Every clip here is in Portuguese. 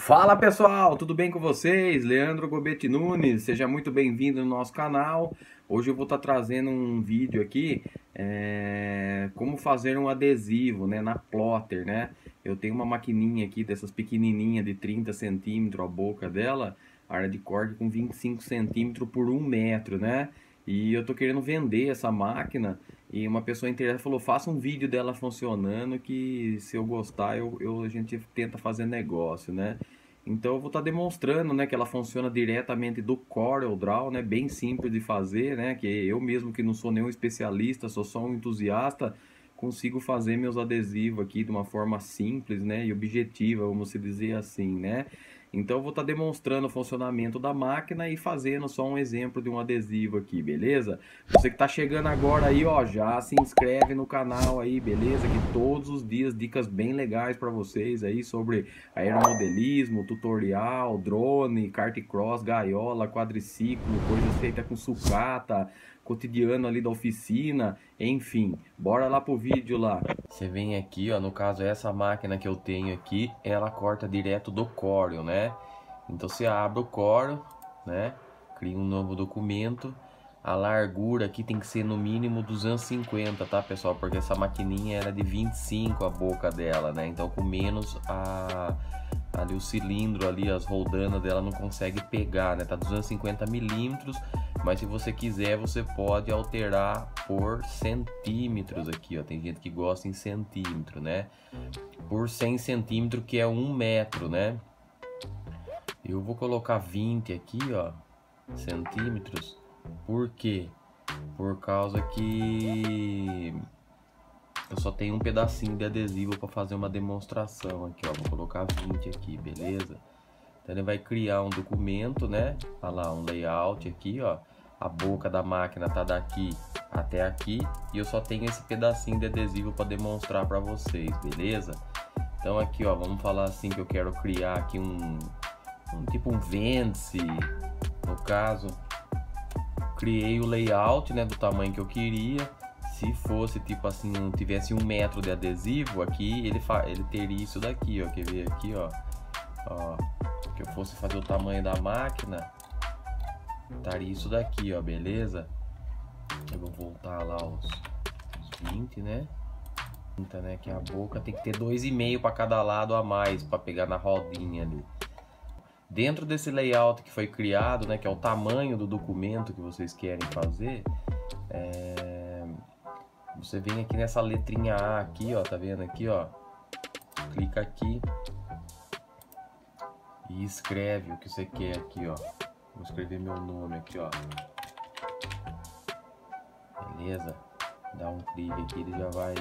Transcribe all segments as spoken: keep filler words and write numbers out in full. Fala pessoal, tudo bem com vocês? Leandro Gobetti Nunes, seja muito bem-vindo no nosso canal. Hoje eu vou estar trazendo um vídeo aqui, é... como fazer um adesivo, né, na plotter, né? Eu tenho uma maquininha aqui dessas pequenininha de trinta centímetros a boca dela, área de corte com vinte e cinco centímetros por um metro, né? E eu tô querendo vender essa máquina e uma pessoa interessada falou, faça um vídeo dela funcionando que se eu gostar eu, eu, a gente tenta fazer negócio, né? Então eu vou estar tá demonstrando, né, que ela funciona diretamente do Corel Draw, né? Bem simples de fazer, né? Que eu mesmo que não sou nenhum especialista, sou só um entusiasta, consigo fazer meus adesivos aqui de uma forma simples, né? E objetiva, vamos dizer assim, né? Então eu vou estar tá demonstrando o funcionamento da máquina e fazendo só um exemplo de um adesivo aqui, beleza? Você que está chegando agora aí, ó, já se inscreve no canal aí, beleza? Que todos os dias dicas bem legais para vocês aí sobre aeromodelismo, tutorial, drone, kart cross, gaiola, quadriciclo, coisas feitas com sucata, cotidiano ali da oficina, enfim, bora lá pro vídeo lá. Você vem aqui, ó, no caso essa máquina que eu tenho aqui, ela corta direto do Corel, né? Então você abre o Corel, né? Cria um novo documento. A largura aqui tem que ser no mínimo duzentos e cinquenta, tá, pessoal? Porque essa maquininha era de vinte e cinco a boca dela, né? Então com menos a ali o cilindro ali, as roldanas dela não consegue pegar, né? Tá duzentos e cinquenta milímetros, mas se você quiser você pode alterar por centímetros aqui, ó. Tem gente que gosta em centímetro, né? Por cem centímetros, que é um metro, né? Eu vou colocar vinte aqui, ó, centímetros. Por quê? Por causa que eu só tenho um pedacinho de adesivo para fazer uma demonstração aqui, ó. Vou colocar vinte aqui, beleza? Então ele vai criar um documento, né? Olha lá, um layout aqui, ó. A boca da máquina tá daqui até aqui e eu só tenho esse pedacinho de adesivo para demonstrar para vocês, beleza? Então aqui, ó, vamos falar assim que eu quero criar aqui um, um tipo um vence, no caso. Criei o layout, né, do tamanho que eu queria. Se fosse tipo assim, tivesse um metro de adesivo aqui, ele, ele teria isso daqui, ó. Quer ver aqui, ó. Ó, que eu fosse fazer o tamanho da máquina, estaria isso daqui, ó, beleza? Eu vou voltar lá os, os vinte, né? Então, né, que a boca tem que ter dois e meio para cada lado a mais, para pegar na rodinha ali. Dentro desse layout que foi criado, né, que é o tamanho do documento que vocês querem fazer, é... você vem aqui nessa letrinha A aqui, ó, tá vendo aqui, ó? Clica aqui e escreve o que você quer aqui, ó. Vou escrever meu nome aqui, ó. Beleza? Dá um clique aqui, ele já vai,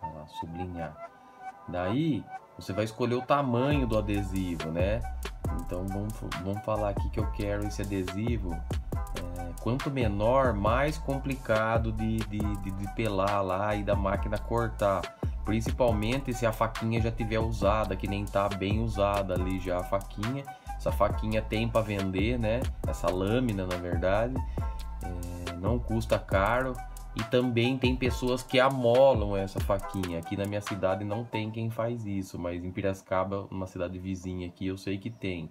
vai lá, sublinhar. Daí, você vai escolher o tamanho do adesivo, né? Então, vamos, vamos falar aqui que eu quero esse adesivo. Quanto menor, mais complicado de, de, de, de pelar lá e da máquina cortar. Principalmente se a faquinha já tiver usada, que nem tá bem usada ali já a faquinha. Essa faquinha tem para vender, né? Essa lâmina, na verdade, é, não custa caro. E também tem pessoas que amolam essa faquinha. Aqui na minha cidade não tem quem faz isso, mas em Piracicaba, uma cidade vizinha aqui, eu sei que tem.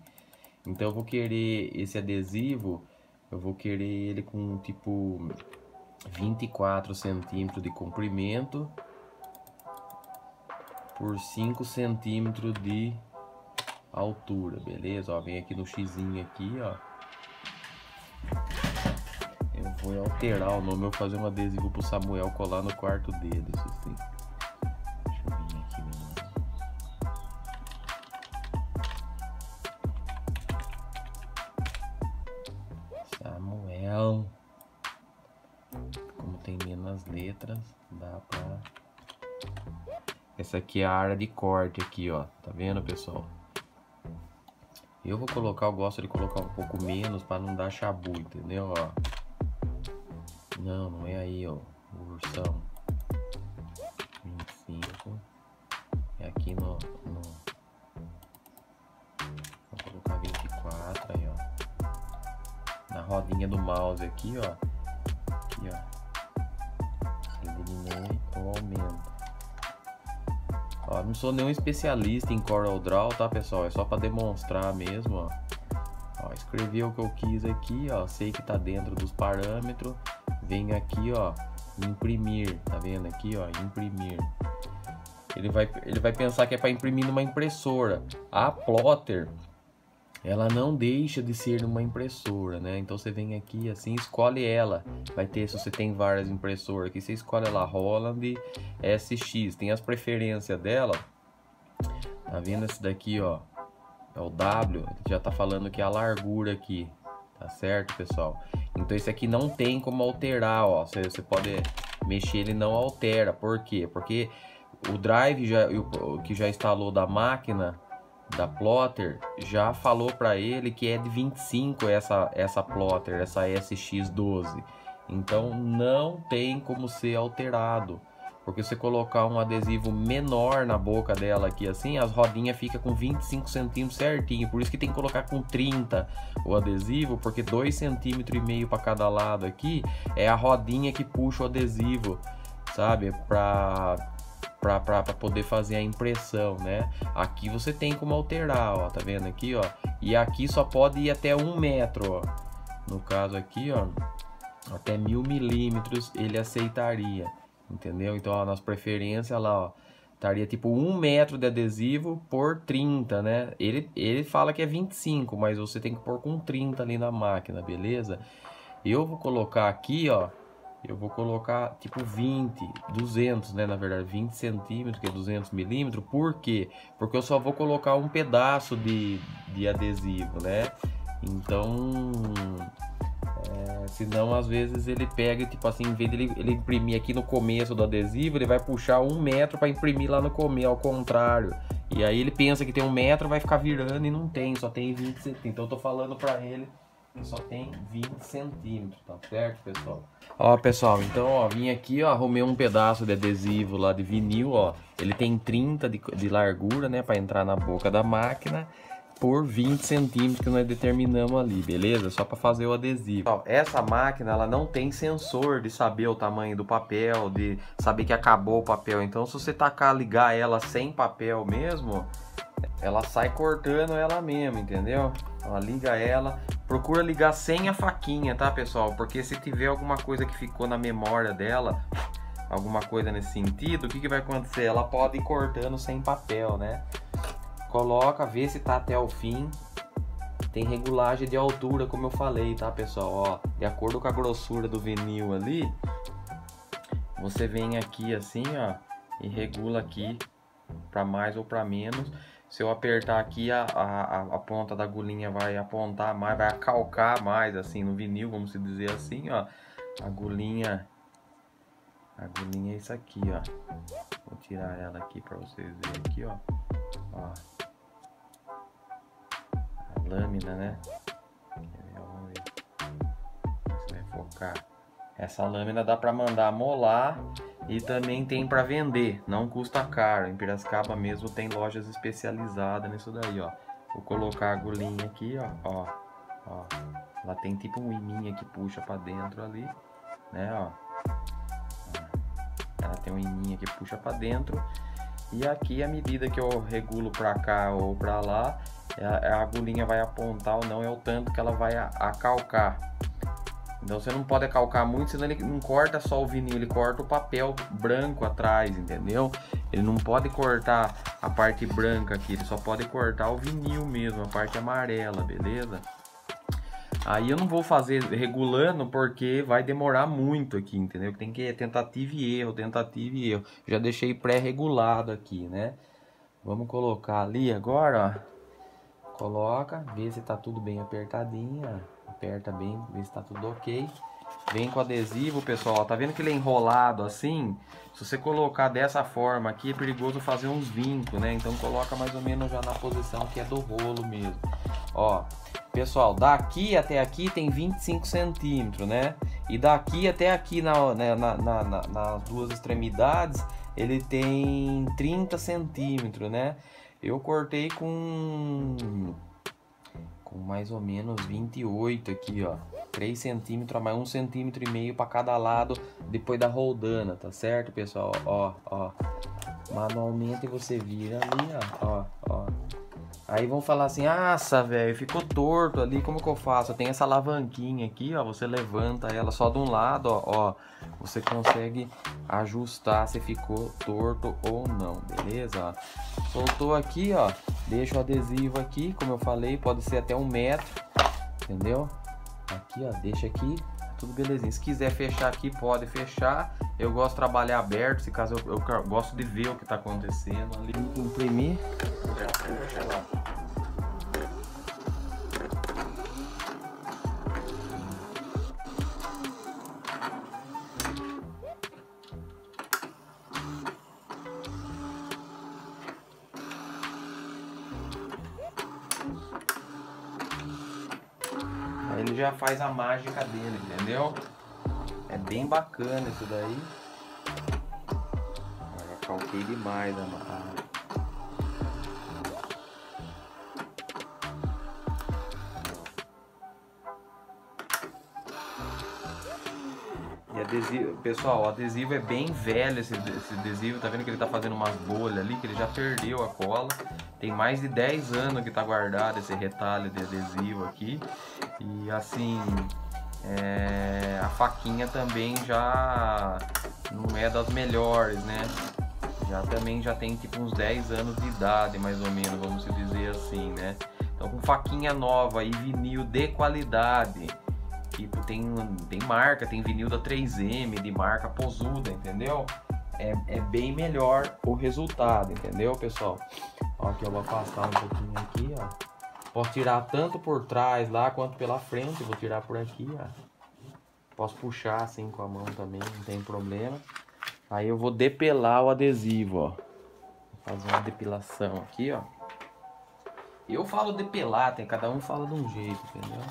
Então eu vou querer esse adesivo... eu vou querer ele com tipo vinte e quatro centímetros de comprimento por cinco centímetros de altura, beleza? Ó, vem aqui no xizinho aqui, ó. Eu vou alterar o nome, eu vou fazer um adesivo pro Samuel colar no quarto dele, isso assim. Deixa eu vir aqui, meu nome. Como tem menos letras, dá pra... Essa aqui é a área de corte aqui, ó. Tá vendo, pessoal? Eu vou colocar, eu gosto de colocar um pouco menos pra não dar chabu, entendeu? Ó. Não, não é aí, ó. O ursão. vinte e cinco. É aqui no... no... vou colocar vinte e quatro aí, ó. Na rodinha do mouse aqui, ó, aqui, ó, diminui ou aumenta, ó, tá? Não sou nenhum especialista em Corel Draw, tá, pessoal? É só para demonstrar mesmo, ó. Ó, escrevi o que eu quis aqui, ó. Sei que tá dentro dos parâmetros. Vem aqui, ó, imprimir, tá vendo aqui, ó, imprimir. Ele vai, ele vai pensar que é para imprimir numa impressora. A plotter, ela não deixa de ser numa impressora, né? Então você vem aqui assim, escolhe ela. Vai ter, se você tem várias impressoras aqui, você escolhe ela, Roland S X. Tem as preferências dela. Tá vendo esse daqui, ó? É o W, já tá falando que é a largura aqui. Tá certo, pessoal? Então esse aqui não tem como alterar, ó. Você, você pode mexer, ele não altera. Por quê? Porque o drive já, o, que já instalou da máquina, da plotter, já falou para ele que é de vinte e cinco essa, essa plotter, essa S X doze. Então não tem como ser alterado. Porque se você colocar um adesivo menor na boca dela aqui assim, as rodinhas ficam com vinte e cinco centímetros certinho. Por isso que tem que colocar com trinta o adesivo, porque dois centímetros e meio para cada lado aqui é a rodinha que puxa o adesivo, sabe? Para... para poder fazer a impressão, né? Aqui você tem como alterar, ó, tá vendo aqui, ó? E aqui só pode ir até um metro, ó. No caso aqui, ó, até mil milímetros ele aceitaria, entendeu? Então, ó, nas preferências lá, ó, estaria tipo um metro de adesivo por trinta, né? Ele, ele fala que é vinte e cinco, mas você tem que pôr com trinta ali na máquina, beleza? Eu vou colocar aqui, ó. Eu vou colocar tipo vinte, duzentos, né? Na verdade, vinte centímetros, que é duzentos milímetros. Por quê? Porque eu só vou colocar um pedaço de, de adesivo, né? Então, é, senão às vezes ele pega, tipo assim, em vez de ele, ele imprimir aqui no começo do adesivo, ele vai puxar um metro para imprimir lá no começo, ao contrário. E aí ele pensa que tem um metro, vai ficar virando e não tem, só tem vinte centímetros. Então eu tô falando para ele. Só tem vinte centímetros, tá certo, pessoal? Ó, pessoal, então, ó, vim aqui, ó, arrumei um pedaço de adesivo lá de vinil, ó. Ele tem trinta de, de largura, né, pra entrar na boca da máquina, por vinte centímetros que nós determinamos ali, beleza? Só pra fazer o adesivo. Ó, essa máquina, ela não tem sensor de saber o tamanho do papel, de saber que acabou o papel. Então, se você tacar, ligar ela sem papel mesmo, ela sai cortando ela mesmo, entendeu? Ela liga ela, procura ligar sem a faquinha, tá, pessoal? Porque se tiver alguma coisa que ficou na memória dela, alguma coisa nesse sentido, o que que vai acontecer? Ela pode ir cortando sem papel, né? Coloca, vê se tá até o fim. Tem regulagem de altura, como eu falei, tá, pessoal? Ó, de acordo com a grossura do vinil ali, você vem aqui assim, ó, e regula aqui pra mais ou pra menos. Se eu apertar aqui, a, a, a ponta da agulhinha vai apontar mais, vai acalcar mais, assim, no vinil, vamos dizer assim, ó. A agulhinha, a agulhinha é isso aqui, ó. Vou tirar ela aqui pra vocês verem aqui, ó. Ó. A lâmina, né? Vamos ver se vai focar. Essa lâmina dá pra mandar molar. E também tem para vender, não custa caro. Em Piracicaba mesmo tem lojas especializadas nisso daí, ó. Vou colocar a agulhinha aqui, ó, ó, ó. Ela tem tipo um imã que puxa para dentro ali, né, ó. Ela tem um imã que puxa para dentro. E aqui, a medida que eu regulo para cá ou para lá, a agulhinha vai apontar ou não, é o tanto que ela vai acalcar. Então você não pode acalcar muito, senão ele não corta só o vinil, ele corta o papel branco atrás, entendeu? Ele não pode cortar a parte branca aqui, ele só pode cortar o vinil mesmo, a parte amarela, beleza? Aí eu não vou fazer regulando porque vai demorar muito aqui, entendeu? Tem que tentativa e erro, tentativa e erro. Já deixei pré-regulado aqui, né? Vamos colocar ali agora, ó. Coloca, vê se tá tudo bem apertadinha. Aperta bem, vê se tá tudo ok. Vem com adesivo, pessoal, ó, tá vendo que ele é enrolado assim? Se você colocar dessa forma aqui, é perigoso fazer uns vincos, né? Então coloca mais ou menos já na posição que é do rolo mesmo. Ó, pessoal, daqui até aqui tem vinte e cinco centímetros, né? E daqui até aqui na, na, na, na, na, nas duas extremidades, ele tem trinta centímetros, né? Eu cortei com... mais ou menos vinte e oito aqui, ó, três centímetros a mais, um centímetro e meio para cada lado depois da roldana, tá certo, pessoal? Ó, ó, manualmente você vira ali, ó, ó. Aí vão falar assim, nossa, velho, ficou torto ali, como que eu faço? Tem essa alavanquinha aqui, ó, você levanta ela só de um lado, ó, ó. Você consegue ajustar se ficou torto ou não, beleza? Soltou aqui, ó, deixa o adesivo aqui, como eu falei, pode ser até um metro, entendeu? Aqui, ó, deixa aqui, tudo belezinha. Se quiser fechar aqui, pode fechar. Eu gosto de trabalhar aberto, se caso eu, eu, eu gosto de ver o que tá acontecendo ali. Imprimir. Ele já faz a mágica dele, entendeu? É bem bacana isso daí. Eu já calquei demais a mágica. E adesivo, pessoal, o adesivo é bem velho, esse, esse adesivo, tá vendo que ele tá fazendo umas bolhas ali, que ele já perdeu a cola. Tem mais de dez anos que tá guardado esse retalho de adesivo aqui. E assim, é, a faquinha também já não é das melhores, né? Já também já tem tipo uns dez anos de idade, mais ou menos, vamos dizer assim, né? Então com faquinha nova e vinil de qualidade, tipo, tem, tem marca, tem vinil da três M, de marca posuda, entendeu? É, é bem melhor o resultado, entendeu, pessoal? Ó, aqui eu vou afastar um pouquinho aqui, ó. Posso tirar tanto por trás lá, quanto pela frente. Vou tirar por aqui, ó. Posso puxar assim com a mão também, não tem problema. Aí eu vou depelar o adesivo, ó. Vou fazer uma depilação aqui, ó. Eu falo depelar, tem, cada um fala de um jeito, entendeu?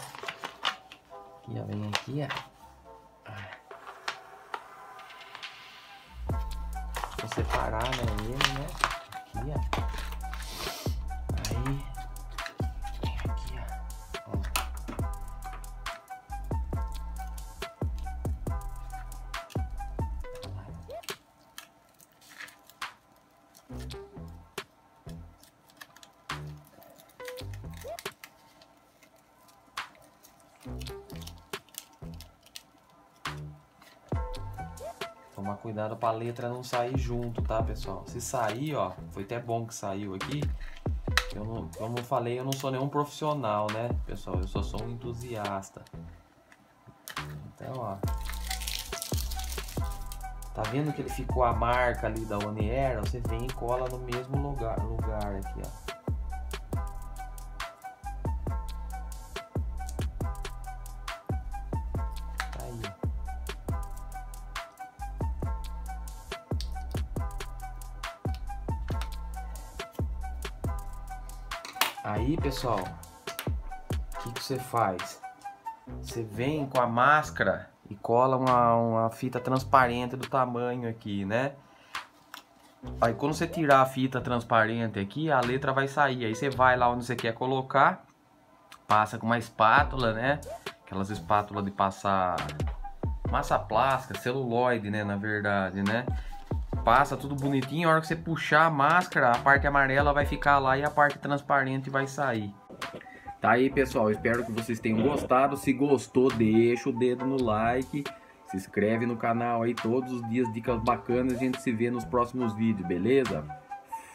Aqui, ó, vem aqui, ó. Vou separar, né, ele, né? Aqui, ó. Tomar cuidado para a letra não sair junto, tá, pessoal? Se sair, ó, foi até bom que saiu aqui. Eu não, como eu falei, eu não sou nenhum profissional, né, pessoal? Eu só sou um entusiasta. Então, ó, tá vendo que ele ficou a marca ali da One Era? Você vem e cola no mesmo lugar, lugar aqui, ó. Aí, pessoal, o que, que você faz? Você vem com a máscara e cola uma, uma fita transparente do tamanho aqui, né? Aí quando você tirar a fita transparente aqui, a letra vai sair. Aí você vai lá onde você quer colocar, passa com uma espátula, né? Aquelas espátulas de passar massa plástica, celuloide, né? Na verdade, né? Passa tudo bonitinho, a hora que você puxar a máscara, a parte amarela vai ficar lá e a parte transparente vai sair. Tá aí, pessoal, espero que vocês tenham gostado. Se gostou, deixa o dedo no like, se inscreve no canal aí, todos os dias dicas bacanas. A gente se vê nos próximos vídeos, beleza?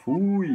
Fui!